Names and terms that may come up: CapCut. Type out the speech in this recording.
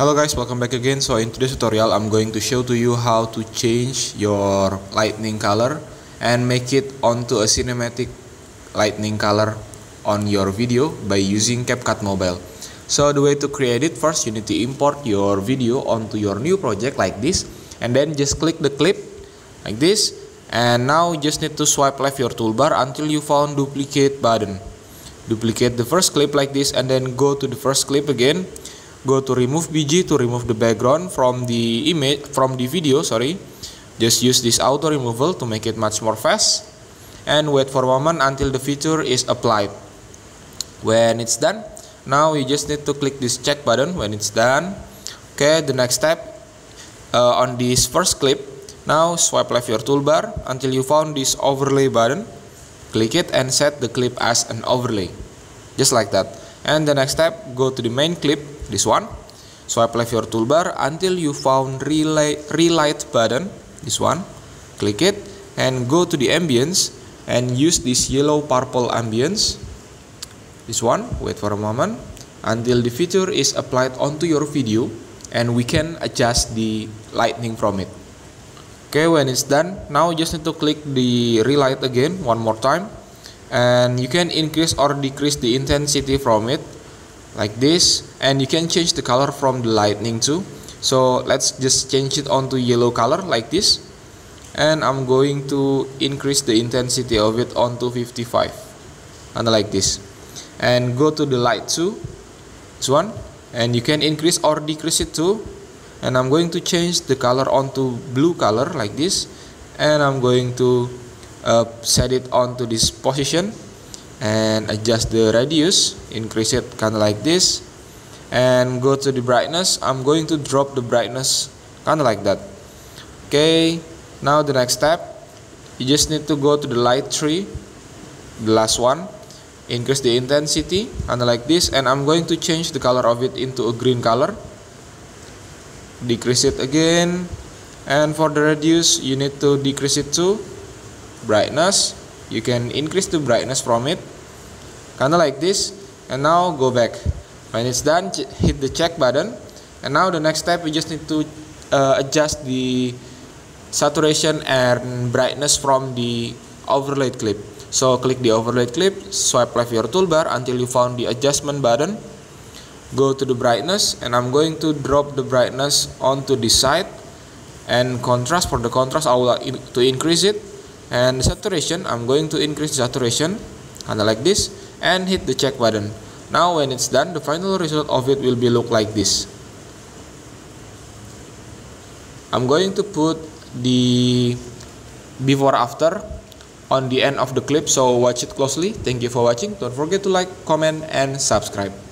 Hello guys, welcome back again. So in today's tutorial, I'm going to show to you how to change your lightning color and make it onto a cinematic lightning color on your video by using CapCut Mobile. So the way to create it, first you need to import your video onto your new project like this, and then just click the clip like this, and now you just need to swipe left your toolbar until you found duplicate button. Duplicate the first clip like this, and then go to the first clip again. Go to remove BG to remove the background from the image, from the video, sorry. Just use this auto removal to make it much more fast, and wait for a moment until the feature is applied. When it's done, now you just need to click this check button when it's done. Okay, the next step, on this first clip, now swipe left your toolbar until you found this overlay button. Click it and set the clip as an overlay, just like that. And the next step, go to the main clip, this one. Swipe left your toolbar until you found relight button, this one. Click it and go to the ambience and use this yellow purple ambience, this one. Wait for a moment until the feature is applied onto your video, and we can adjust the lighting from it. Okay, when it's done, now you just need to click the relight again one more time, and you can increase or decrease the intensity from it like this, and you can change the color from the lightning too. So let's just change it onto yellow color like this, and I'm going to increase the intensity of it onto 55 and like this, and go to the light too, this one, and you can increase or decrease it too. And I'm going to change the color onto blue color like this, and I'm going to set it onto this position and adjust the radius, increase it kind of like this, and go to the brightness. I'm going to drop the brightness kind of like that. Okay, now the next step, you just need to go to the light tree, the last one, increase the intensity kind of like this, and I'm going to change the color of it into a green color. Decrease it again, and for the radius you need to decrease it to brightness. You can increase the brightness from it kind of like this, and now go back. When it's done, hit the check button, and now the next step, we just need to adjust the saturation and brightness from the overlay clip. So click the overlay clip, swipe left your toolbar until you found the adjustment button. Go to the brightness, and I'm going to drop the brightness onto this side, and contrast, for the contrast I will to increase it, and saturation, I'm going to increase saturation kind of like this, and hit the check button. Now when it's done, the final result of it will be look like this. I'm going to put the before after on the end of the clip, so watch it closely. Thank you for watching. Don't forget to like, comment, and subscribe.